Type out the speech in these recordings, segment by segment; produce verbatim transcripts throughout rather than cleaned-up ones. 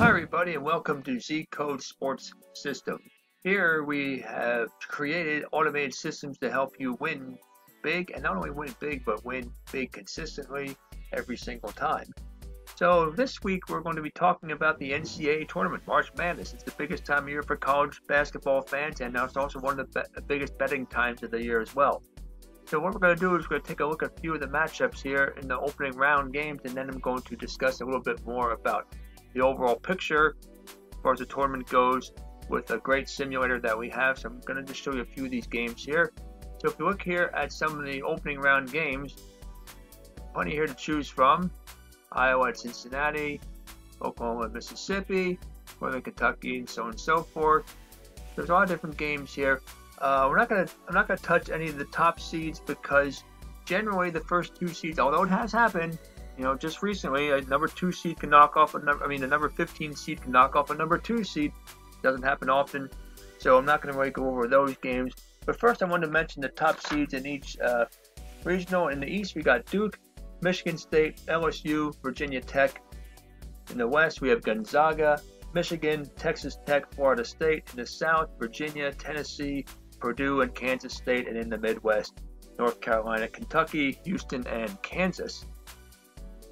Hi everybody, and welcome to Z-Code Sports System. Here we have created automated systems to help you win big, and not only win big, but win big consistently every single time. So this week we're going to be talking about the N C double A tournament, March Madness. It's the biggest time of year for college basketball fans, and now it's also one of the be biggest betting times of the year as well. So what we're going to do is we're going to take a look at a few of the matchups here in the opening round games, and then I'm going to discuss a little bit more about the overall picture as far as the tournament goes with a great simulator that we have. So I'm going to just show you a few of these games here. So if you look here at some of the opening round games, plenty here to choose from. Iowa at Cincinnati, Oklahoma at Mississippi, Northern Kentucky, and so on and so forth. There's a lot of different games here. Uh, we're not gonna. I'm not gonna touch any of the top seeds because generally the first two seeds, although it has happened, you know, just recently, a number two seed can knock off a number. I mean, a number fifteen seed can knock off a number two seed. Doesn't happen often, so I'm not gonna really go over those games. But first, I wanted to mention the top seeds in each uh, regional. In the East, we got Duke, Michigan State, L S U, Virginia Tech. In the West, we have Gonzaga, Michigan, Texas Tech, Florida State. In the South, Virginia, Tennessee, Purdue, and Kansas State. And in the Midwest, North Carolina, Kentucky, Houston, and Kansas.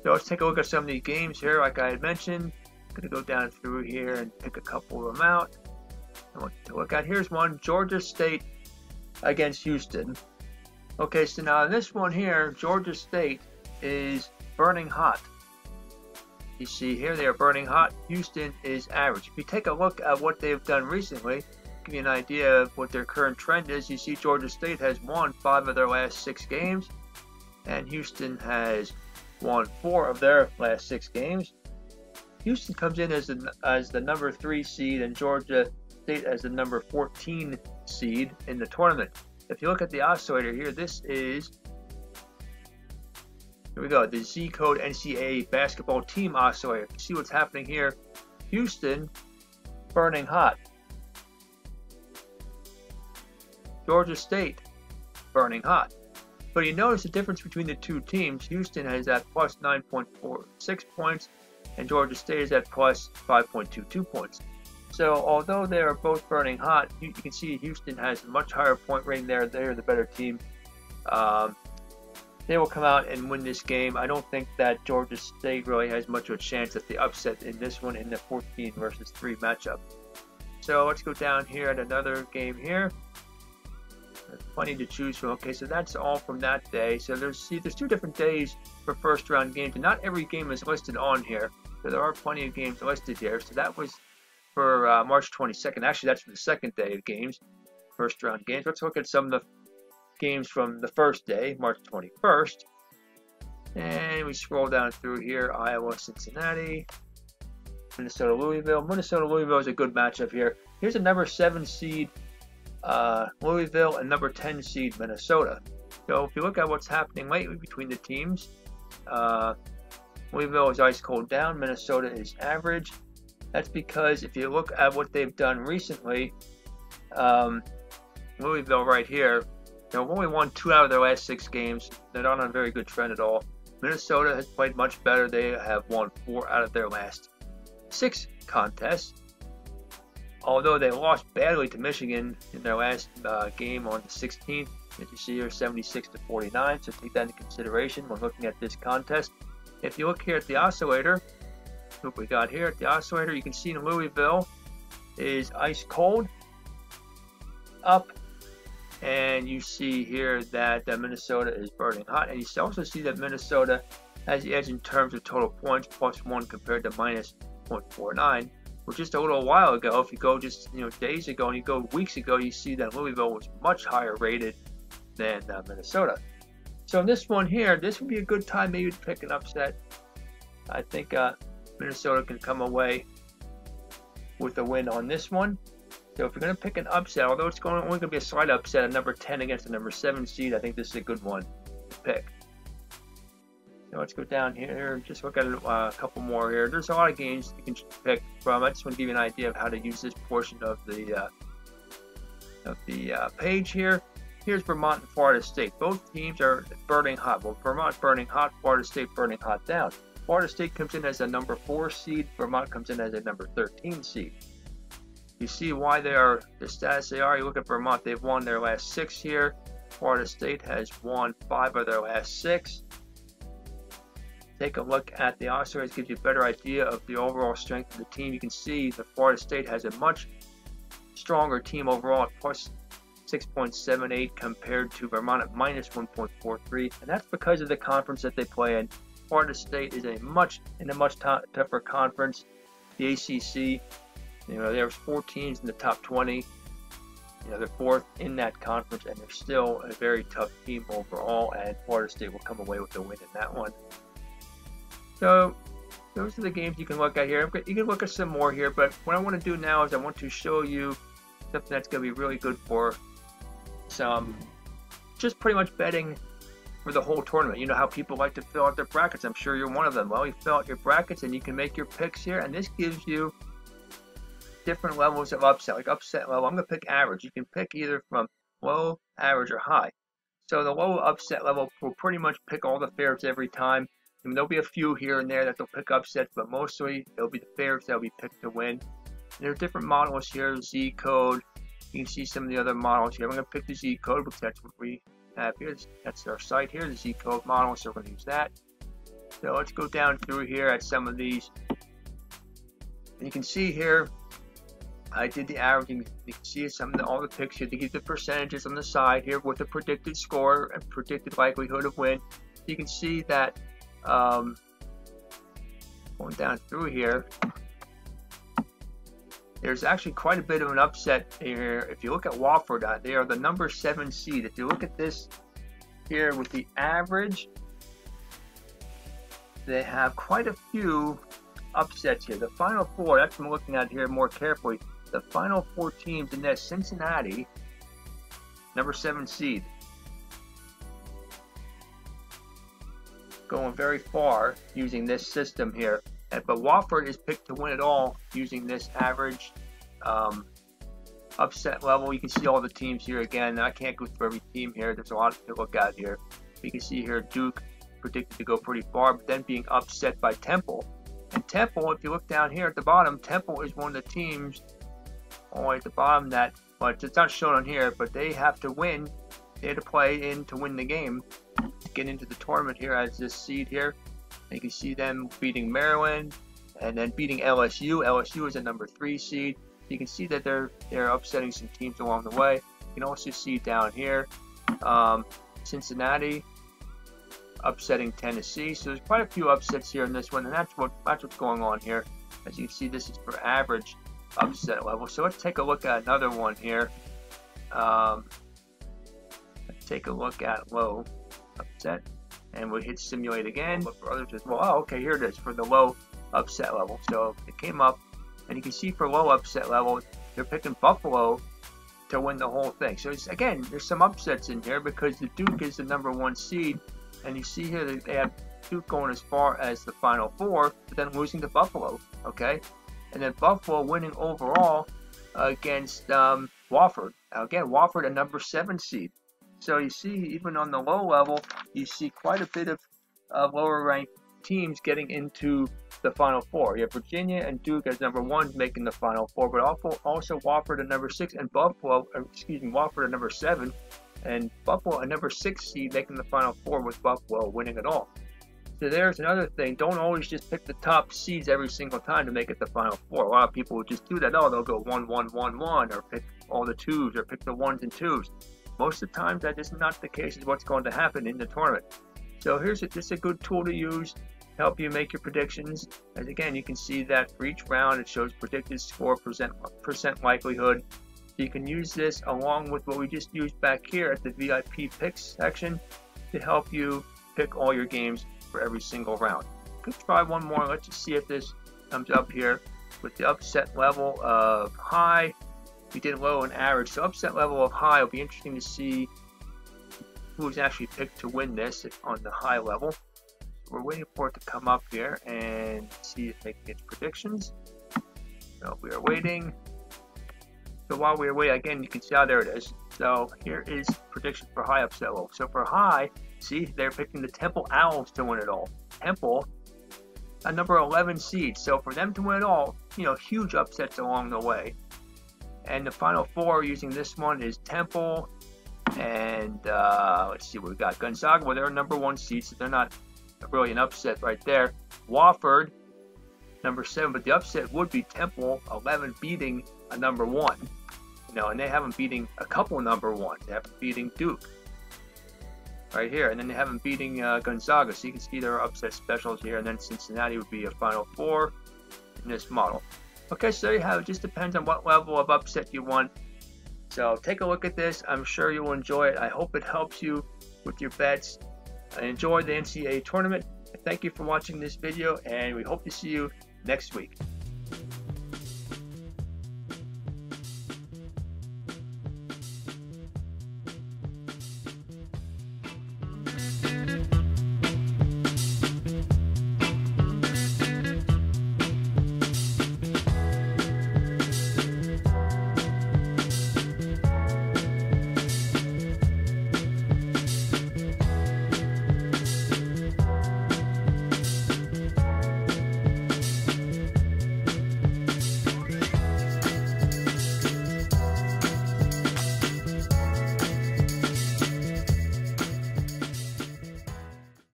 So let's take a look at some of these games here. Like I had mentioned, I'm going to go down through here and pick a couple of them out. I want to look at, here's one, Georgia State against Houston. Okay, so now this one here, Georgia State is burning hot. You see here, they are burning hot. Houston is average. If you take a look at what they've done recently, give you an idea of what their current trend is. You see Georgia State has won five of their last six games, and Houston has won four of their last six games. Houston comes in as the, as the number three seed, and Georgia State as the number fourteen seed in the tournament. If you look at the oscillator here, this is, here we go, the Z-Code N C double A Basketball Team Oscillator. You see what's happening here. Houston, burning hot. Georgia State, burning hot. But you notice the difference between the two teams. Houston is at plus nine point four six points, and Georgia State is at plus five point two two points. So although they are both burning hot, you, you can see Houston has a much higher point rating there. They are the better team. Um, they will come out and win this game. I don't think that Georgia State really has much of a chance at the upset in this one in the fourteen versus three matchup. So let's go down here at another game here. There's plenty to choose from. Okay, so that's all from that day. So there's see, there's two different days for first round games, and not every game is listed on here. So there are plenty of games listed here. So that was for uh, March twenty-second. Actually, that's for the second day of games, first round games. Let's look at some of the games from the first day, March twenty-first. And we scroll down through here, Iowa, Cincinnati, Minnesota, Louisville. Minnesota, Louisville is a good matchup here. Here's a number seven seed, Uh, Louisville, and number ten seed Minnesota. So if you look at what's happening lately between the teams, uh, Louisville is ice cold down, Minnesota is average. That's because if you look at what they've done recently, um, Louisville right here, they've only won two out of their last six games. They're not on a very good trend at all. Minnesota has played much better. They have won four out of their last six contests. Although they lost badly to Michigan in their last uh, game on the sixteenth, as you see here, seventy-six to forty-nine. So take that into consideration when looking at this contest. If you look here at the oscillator, what we got here at the oscillator, you can see in Louisville is ice cold, up, and you see here that uh, Minnesota is burning hot, and you also see that Minnesota has the edge in terms of total points, plus one compared to minus zero point four nine. Well, just a little while ago, if you go just you know days ago and you go weeks ago, you see that Louisville was much higher rated than uh, Minnesota. So in this one here, this would be a good time maybe to pick an upset. I think uh, Minnesota can come away with a win on this one. So if you're going to pick an upset, although it's going only going to be a slight upset, a number ten against the number seven seed, I think this is a good one to pick. Now let's go down here, just look at a couple more here. There's a lot of games you can pick from. I just want to give you an idea of how to use this portion of the uh, of the uh, page here. Here's Vermont and Florida State. Both teams are burning hot. Well, Vermont burning hot, Florida State burning hot down. Florida State comes in as a number four seed. Vermont comes in as a number thirteen seed. You see why they are the status they are. You look at Vermont, they've won their last six here. Florida State has won five of their last six. Take a look at the oscillators, gives you a better idea of the overall strength of the team. You can see that Florida State has a much stronger team overall at plus six point seven eight compared to Vermont at minus one point four three, and that's because of the conference that they play in. Florida State is a much in a much tougher conference, the A C C. You know, there's four teams in the top twenty. You know, they're fourth in that conference, and they're still a very tough team overall, and Florida State will come away with the win in that one. So those are the games you can look at here. You can look at some more here, but what I want to do now is I want to show you something that's going to be really good for some just pretty much betting for the whole tournament. You know how people like to fill out their brackets. I'm sure you're one of them. Well, you fill out your brackets and you can make your picks here, and this gives you different levels of upset. Like upset level, I'm going to pick average. You can pick either from low, average, or high. So the low upset level will pretty much pick all the favorites every time. I mean, there'll be a few here and there that they'll pick upsets, but mostly it'll be the favorites that'll be picked to win. And there are different models here, Z-Code. You can see some of the other models here. I'm going to pick the Z-Code because that's what we have here. That's our site here, the Z-Code model, so we're going to use that. So let's go down through here at some of these. And you can see here, I did the averaging. You can see some of the, all the picks here. They give the percentages on the side here with the predicted score and predicted likelihood of win. You can see that um, going down through here, there's actually quite a bit of an upset here. If you look at Wofford, they are the number seven seed. If you look at this here with the average, they have quite a few upsets here. The final four, that's what I'm looking at here more carefully. The final four teams in this, Cincinnati, number seven seed, going very far using this system here. But Wofford is picked to win it all using this average um, upset level. You can see all the teams here again. I can't go through every team here. There's a lot to look at here. You can see here Duke predicted to go pretty far, but then being upset by Temple. And Temple, if you look down here at the bottom, Temple is one of the teams all the way at the bottom that, well, it's not shown on here, but they have to win. They had to play in to win the game to get into the tournament here as this seed here. You can see them beating Maryland and then beating L S U. L S U is a number three seed. You can see that they're they're upsetting some teams along the way. You can also see down here um, Cincinnati upsetting Tennessee. So there's quite a few upsets here in this one, and that's what that's what's going on here. As you can see, this is for average upset level. So let's take a look at another one here. Um, let's take a look at low upset. And we hit simulate again. But for others as well, oh, okay, here it is for the low upset level. So it came up, and you can see for low upset level, they're picking Buffalo to win the whole thing. So it's, again, there's some upsets in here because the Duke is the number one seed, and you see here that they have Duke going as far as the Final Four, but then losing to Buffalo. Okay, and then Buffalo winning overall against um, Wofford. Now again, Wofford a number seven seed. So you see, even on the low level, you see quite a bit of uh, lower-ranked teams getting into the Final Four. You have Virginia and Duke as number one making the Final Four, but also, also Wofford at number six and Buffalo, excuse me, Wofford at number seven, and Buffalo at number six seed making the Final Four with Buffalo winning it all. So there's another thing. Don't always just pick the top seeds every single time to make it the Final Four. A lot of people would just do that. Oh, they'll go one, one, one, one, or pick all the twos, or pick the ones and twos. Most of the time, that is not the case is what's going to happen in the tournament. So here's a, this is a good tool to use to help you make your predictions. As again, you can see that for each round, it shows predicted score, percent, percent likelihood. So you can use this along with what we just used back here at the V I P picks section to help you pick all your games for every single round. Let's try one more. Let's just see if this comes up here with the upset level of high. We did low and average, so upset level of high will be interesting to see who's actually picked to win this on the high level. We're waiting for it to come up here and see if they can get predictions. So we are waiting. So while we are waiting, again, you can see how there it is. So here is prediction for high upset level. So for high, see, they're picking the Temple Owls to win it all. Temple a number eleven seed. So for them to win it all, you know, huge upsets along the way. And the Final Four using this one is Temple and uh, let's see what we got. Gonzaga, well, they're number one seed, so they're not really an upset right there. Wofford, number seven, but the upset would be Temple, eleven, beating a number one. You know, and they have them beating a couple number ones. They have them beating Duke right here, and then they have them beating uh, Gonzaga. So you can see their upset specials here, and then Cincinnati would be a Final Four in this model. Okay, so you have, it just depends on what level of upset you want. So take a look at this. I'm sure you'll enjoy it. I hope it helps you with your bets. I enjoy the N C A A tournament. Thank you for watching this video, and we hope to see you next week.